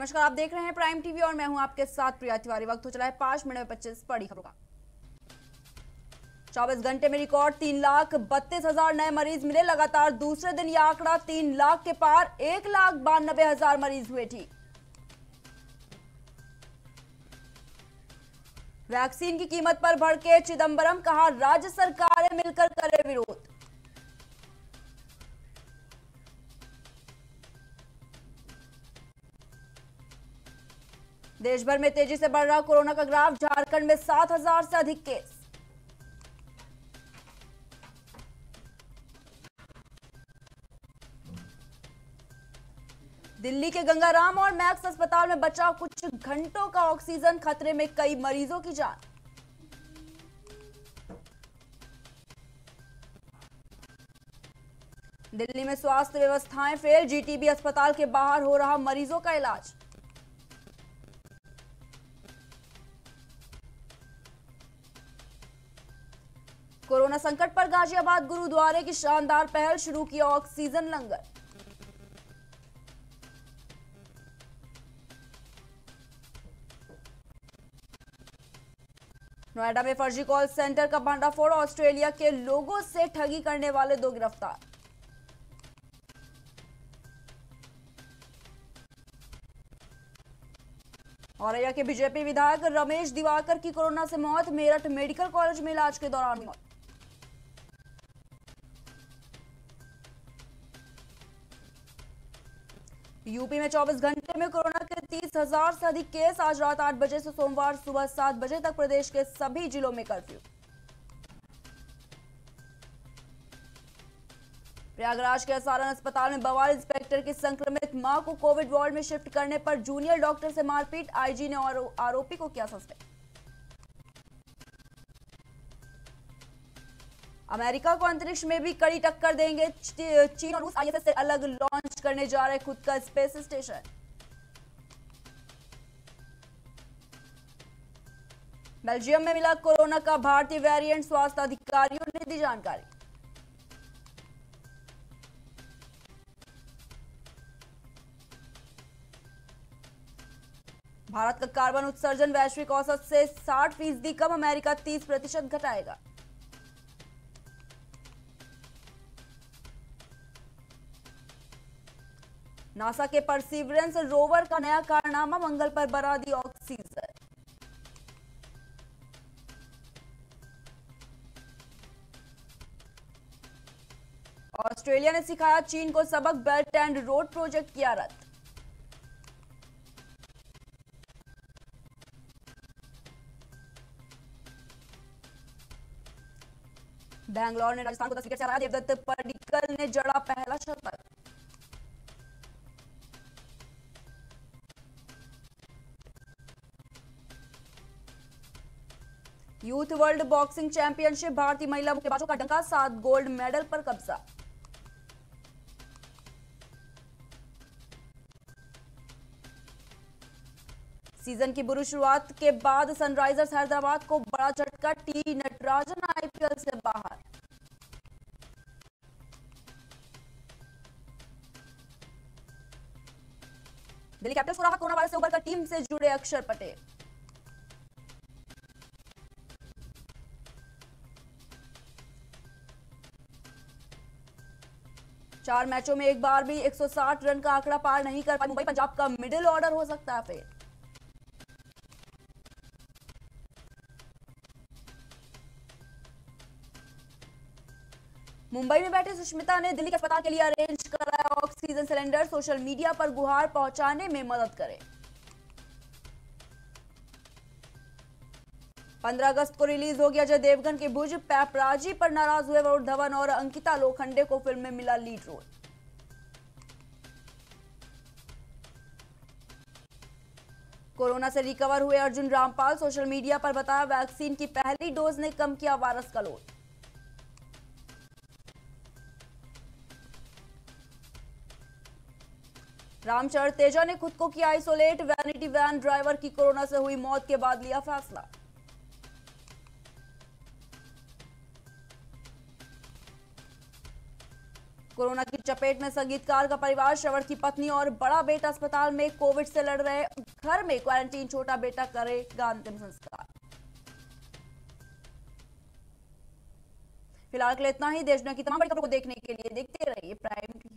नमस्कार, आप देख रहे हैं प्राइम टीवी और मैं हूं आपके साथ प्रिया तिवारी। वक्त हो चला है 5:25 बड़ी खबरों का। 24 घंटे में रिकॉर्ड 3,32,000 नए मरीज मिले। लगातार दूसरे दिन यह आंकड़ा 3 लाख के पार। 1,92,000 मरीज हुए ठीक। वैक्सीन की कीमत पर भड़के चिदम्बरम, कहा राज्य सरकारें मिलकर करें विरोध। देश भर में तेजी से बढ़ रहा कोरोना का ग्राफ। झारखंड में 7,000 से अधिक केस। दिल्ली के गंगाराम और मैक्स अस्पताल में बचा कुछ घंटों का ऑक्सीजन, खतरे में कई मरीजों की जान। दिल्ली में स्वास्थ्य व्यवस्थाएं फेल, जीटीबी अस्पताल के बाहर हो रहा मरीजों का इलाज। कोरोना संकट पर गाजियाबाद गुरुद्वारे की शानदार पहल, शुरू किया ऑक्सीजन लंगर। नोएडा में फर्जी कॉल सेंटर का भंडाफोड़, ऑस्ट्रेलिया के लोगों से ठगी करने वाले 2 गिरफ्तार। औरैया के बीजेपी विधायक रमेश दिवाकर की कोरोना से मौत, मेरठ मेडिकल कॉलेज में इलाज के दौरान मौत। यूपी में 24 घंटे में कोरोना के 30,000 से अधिक केस। आज रात 8 बजे से सोमवार सुबह 7 बजे तक प्रदेश के सभी जिलों में कर्फ्यू। प्रयागराज के असारण अस्पताल में बवाल, इंस्पेक्टर की संक्रमित मां को कोविड वार्ड में शिफ्ट करने पर जूनियर डॉक्टर से मारपीट, आईजी ने आरोपी को किया सस्पेंड। अमेरिका को अंतरिक्ष में भी कड़ी टक्कर देंगे चीन और रूस, आईएसएस से अलग लॉन्च करने जा रहे खुद का स्पेस स्टेशन। बेल्जियम में मिला कोरोना का भारतीय वेरिएंट, स्वास्थ्य अधिकारियों ने दी जानकारी। भारत का कार्बन उत्सर्जन वैश्विक औसत से 60% कम, अमेरिका 30% घटाएगा। नासा के परसीवरेंस रोवर का नया कारनामा, मंगल पर बरा दी ऑक्सीजन। ऑस्ट्रेलिया ने सिखाया चीन को सबक, बेल्ट एंड रोड प्रोजेक्ट किया रद्द। बेंगलौर ने राजस्थान को 10 विकेट से हराया, देवदत्त पड़िकल ने जड़ा पहला शतक। यूथ वर्ल्ड बॉक्सिंग चैंपियनशिप, भारतीय महिला मुक्केबाजों का डंका, 7 गोल्ड मेडल पर कब्जा। सीजन की बुरी शुरुआत के बाद सनराइजर्स हैदराबाद को बड़ा झटका, टी नटराजन आईपीएल से बाहर। दिल्ली कैपिटल्स को राहत, कोरोना वायरस से उबरकर टीम से जुड़े अक्षर पटेल। चार मैचों में एक बार भी 160 रन का आंकड़ा पार नहीं कर पाया मुंबई, पंजाब का मिडिल ऑर्डर हो सकता है फेल। मुंबई में बैठे सुष्मिता ने दिल्ली के अस्पताल के लिए अरेंज कराया ऑक्सीजन सिलेंडर, सोशल मीडिया पर गुहार पहुंचाने में मदद करें। 15 अगस्त को रिलीज हो गया जय देवगन की भुज, पैपराजी पर नाराज हुए वरुण धवन और अंकिता लोखंडे को फिल्म में मिला लीड रोल। कोरोना से रिकवर हुए अर्जुन रामपाल, सोशल मीडिया पर बताया वैक्सीन की पहली डोज ने कम किया वायरस का लोड। रामचरण तेजा ने खुद को किया आइसोलेट, वैनिटी वैन ड्राइवर की कोरोना से हुई मौत के बाद लिया फैसला। कोरोना की चपेट में संगीतकार का परिवार, श्रवण की पत्नी और बड़ा बेटा अस्पताल में, कोविड से लड़ रहे, घर में क्वारंटीन, छोटा बेटा करेगा अंतिम संस्कार। फिलहाल के लिए इतना ही। देश दुनिया की तमाम बड़ी खबरों को देखने के लिए देखते रहिए प्राइम टीवी।